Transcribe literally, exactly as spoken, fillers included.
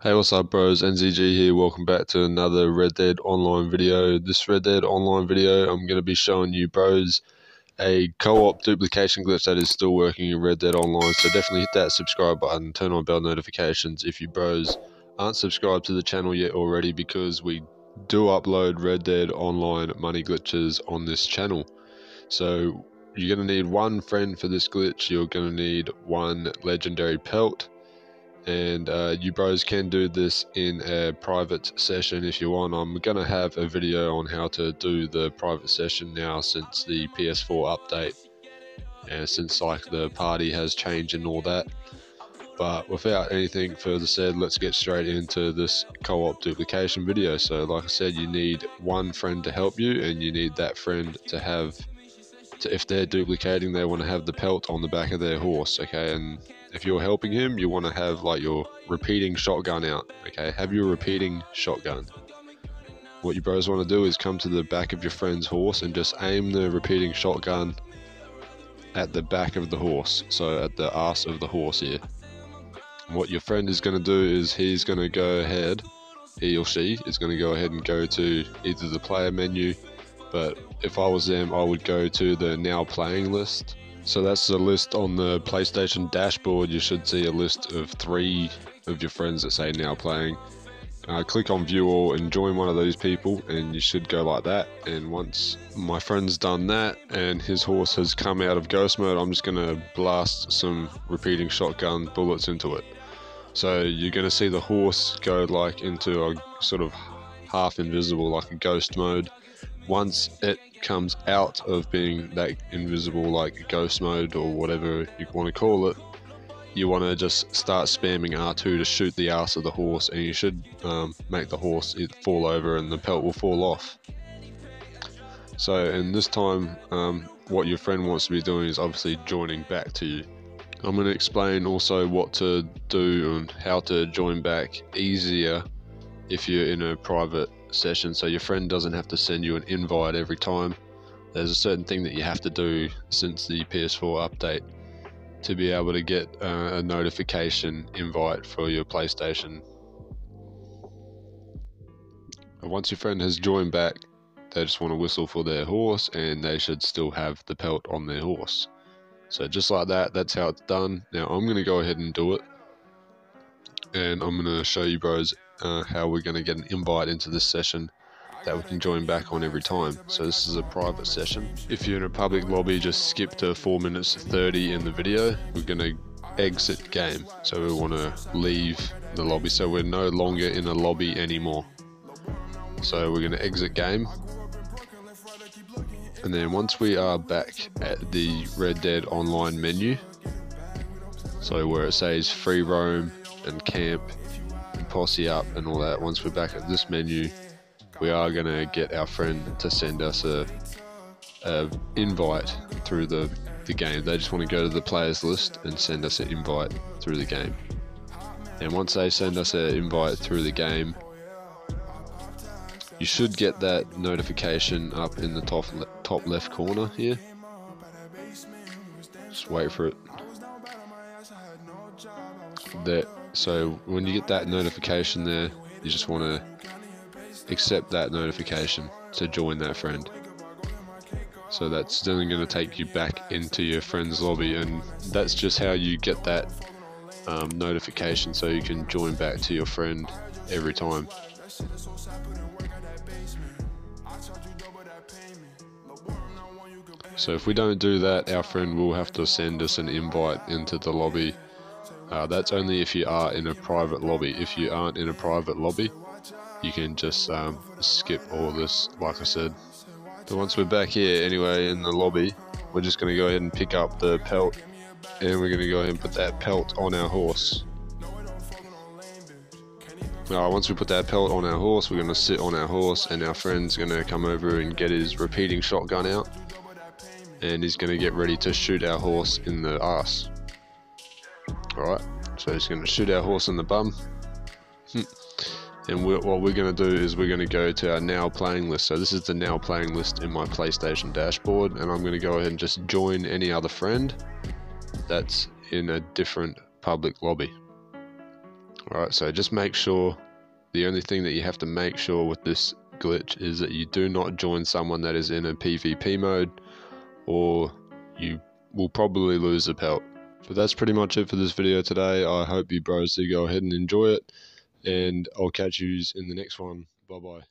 Hey, what's up bros, N Z G here, welcome back to another Red Dead Online video. This Red Dead Online video, I'm going to be showing you bros a co-op duplication glitch that is still working in Red Dead Online, so definitely hit that subscribe button, turn on bell notifications if you bros aren't subscribed to the channel yet already, because we do upload Red Dead Online money glitches on this channel. So you're going to need one friend for this glitch, you're going to need one legendary pelt, and uh, you bros can do this in a private session if you want. I'm going to have a video on how to do the private session now since the P S four update and since like the party has changed and all that. But without anything further said, let's get straight into this co-op duplication video. So like I said, you need one friend to help you, and you need that friend to have to, if they're duplicating, they want to have the pelt on the back of their horse, okay? And if you're helping him, you want to have like your repeating shotgun out, okay? Have your repeating shotgun. What you bros want to do is come to the back of your friend's horse and just aim the repeating shotgun at the back of the horse, so at the arse of the horse here. And what your friend is going to do is he's going to go ahead, he or she is going to go ahead and go to either the player menu, but if I was them, I would go to the now playing list. So that's the list on the PlayStation dashboard. You should see a list of three of your friends that say now playing. Uh, click on view all and join one of those people, and you should go like that. And once my friend's done that and his horse has come out of ghost mode, I'm just going to blast some repeating shotgun bullets into it. So you're going to see the horse go like into a sort of half invisible, like a ghost mode. Once it comes out of being that invisible, like ghost mode or whatever you want to call it, you want to just start spamming R two to shoot the ass of the horse, and you should um, make the horse fall over and the pelt will fall off. So and this time um, what your friend wants to be doing is obviously joining back to you. I'm going to explain also what to do and how to join back easier if you're in a private session, so your friend doesn't have to send you an invite every time. There's a certain thing that you have to do since the P S four update to be able to get uh, a notification invite for your PlayStation. And once your friend has joined back, they just want to whistle for their horse, and they should still have the pelt on their horse. So just like that, that's how it's done. Now I'm going to go ahead and do it, and I'm going to show you bros Uh, how we're going to get an invite into this session that we can join back on every time. So this is a private session. If you're in a public lobby, just skip to four minutes thirty in the video. We're going to exit game, so we want to leave the lobby, so we're no longer in a lobby anymore. So we're going to exit game, and then once we are back at the Red Dead Online menu, so where it says free roam and camp, posse up and all that, once we're back at this menu, we are going to get our friend to send us a, a invite through the, the game. They just want to go to the players list and send us an invite through the game. And once they send us an invite through the game, you should get that notification up in the top, le top left corner here. Just wait for it. That So when you get that notification there, you just want to accept that notification to join that friend. So that's then going to take you back into your friend's lobby, and that's just how you get that um, notification, so you can join back to your friend every time. So if we don't do that, our friend will have to send us an invite into the lobby. Uh, that's only if you are in a private lobby. If you aren't in a private lobby, you can just um, skip all this, like I said. But once we're back here anyway in the lobby, we're just going to go ahead and pick up the pelt, and we're going to go ahead and put that pelt on our horse. Now, once we put that pelt on our horse, we're going to sit on our horse, and our friend's going to come over and get his repeating shotgun out, and he's going to get ready to shoot our horse in the arse. Alright, so he's going to shoot our horse in the bum. And we're, what we're going to do is we're going to go to our now playing list. So this is the now playing list in my PlayStation dashboard, and I'm going to go ahead and just join any other friend that's in a different public lobby. Alright, so just make sure, the only thing that you have to make sure with this glitch is that you do not join someone that is in a PvP mode, or you will probably lose a pelt. So that's pretty much it for this video today. I hope you bros do go ahead and enjoy it, and I'll catch you in the next one. Bye bye.